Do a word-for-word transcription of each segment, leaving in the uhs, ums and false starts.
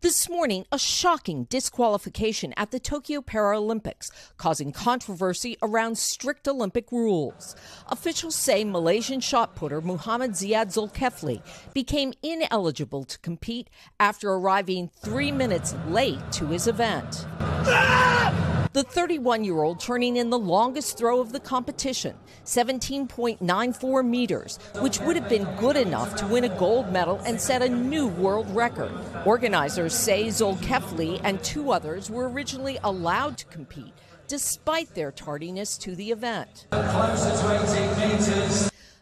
This morning, a shocking disqualification at the Tokyo Paralympics, causing controversy around strict Olympic rules. Officials say Malaysian shot putter Muhammad Ziyad Zolkefli became ineligible to compete after arriving three minutes late to his event. The thirty-one-year-old turning in the longest throw of the competition, seventeen point nine four meters, which would have been good enough to win a gold medal and set a new world record. Organizers say Zolkefli and two others were originally allowed to compete, despite their tardiness to the event.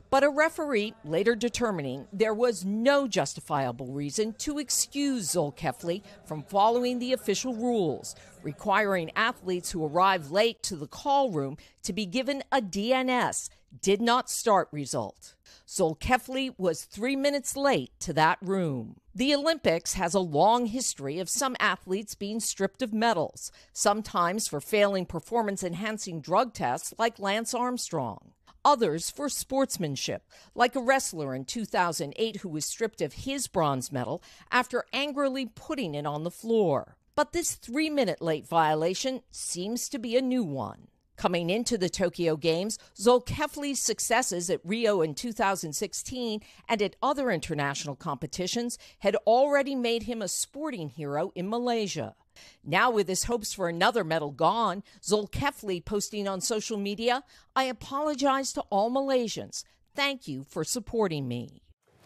But a referee later determining there was no justifiable reason to excuse Zolkefli from following the official rules, requiring athletes who arrive late to the call room to be given a D N S, did not start result. Zolkefli was three minutes late to that room. The Olympics has a long history of some athletes being stripped of medals, sometimes for failing performance-enhancing drug tests like Lance Armstrong. Others for sportsmanship, like a wrestler in two thousand eight who was stripped of his bronze medal after angrily putting it on the floor. But this three-minute late violation seems to be a new one. Coming into the Tokyo Games, Zolkefli's successes at Rio in two thousand sixteen and at other international competitions had already made him a sporting hero in Malaysia. Now, with his hopes for another medal gone, Zolkefli posting on social media, "I apologize to all Malaysians. Thank you for supporting me."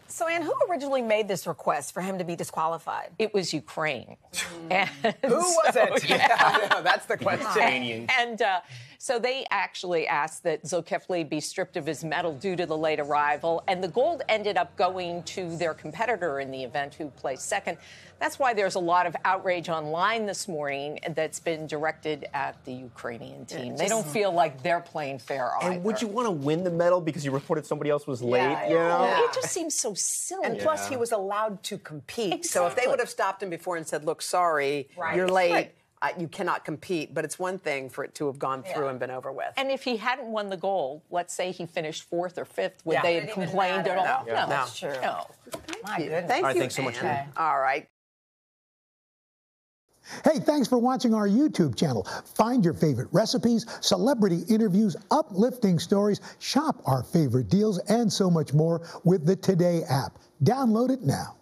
So, Anne, who originally made this request for him to be disqualified? It was Ukraine. Mm. Who was so, it? Yeah. Yeah, no, that's the question. And, and uh, so they actually asked that Zolkefli be stripped of his medal due to the late arrival, and the gold ended up going to their competitor in the event, who placed second. That's why there's a lot of outrage online this morning that's been directed at the Ukrainian team. Yeah, just, they don't feel like they're playing fair either. And would you want to win the medal because you reported somebody else was late? Yeah, you know? Yeah. It just seems so silly. And plus, yeah. he was allowed to compete. Exactly. So if they would have stopped him before and said, "Look, sorry, right. you're late, right. uh, you cannot compete," but it's one thing for it to have gone yeah. through and been over with. And if he hadn't won the gold, let's say he finished fourth or fifth, would yeah. they have complained at all? No, no. no. That's true. No. Thank My you. Goodness. Thank all right, you, thanks so much. Okay. All right. Hey, thanks for watching our YouTube channel. Find your favorite recipes, celebrity interviews, uplifting stories, shop our favorite deals, and so much more with the Today app. Download it now.